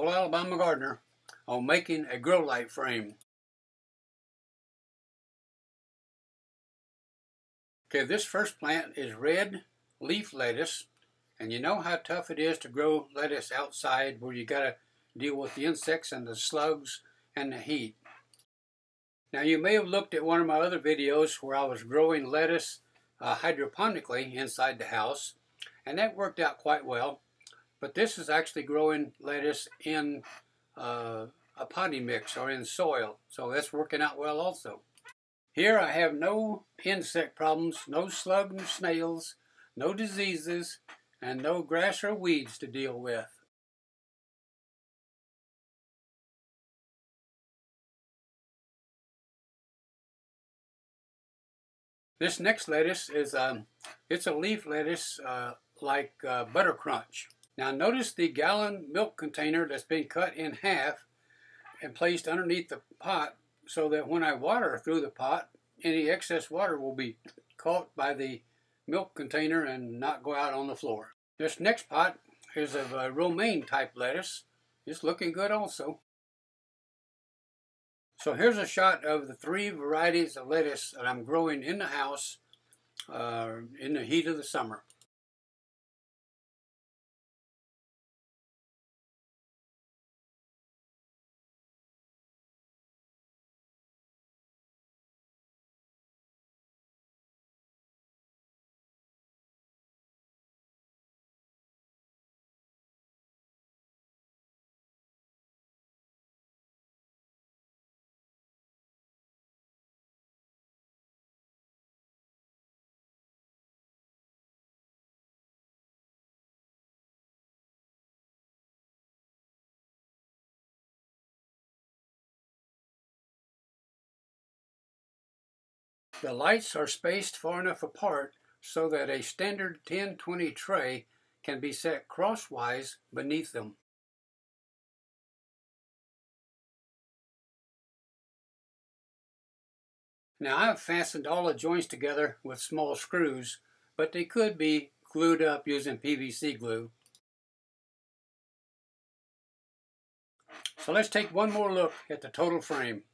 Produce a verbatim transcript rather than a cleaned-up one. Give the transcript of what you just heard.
Old Alabama Gardener on making a grow light frame. Okay, this first plant is red leaf lettuce, and you know how tough it is to grow lettuce outside where you gotta deal with the insects and the slugs and the heat. Now, you may have looked at one of my other videos where I was growing lettuce uh, hydroponically inside the house, and that worked out quite well. But this is actually growing lettuce in uh, a potting mix or in soil, so that's working out well also. Here I have no insect problems, no slugs and snails, no diseases, and no grass or weeds to deal with. This next lettuce is um, it's a leaf lettuce uh, like uh, Butter Crunch. Now notice the gallon milk container that's been cut in half and placed underneath the pot so that when I water through the pot, any excess water will be caught by the milk container and not go out on the floor. This next pot is of a romaine type lettuce. It's looking good also. So here's a shot of the three varieties of lettuce that I'm growing in the house uh, in the heat of the summer. The lights are spaced far enough apart so that a standard ten twenty tray can be set crosswise beneath them. Now, I've fastened all the joints together with small screws, but they could be glued up using P V C glue. So let's take one more look at the total frame.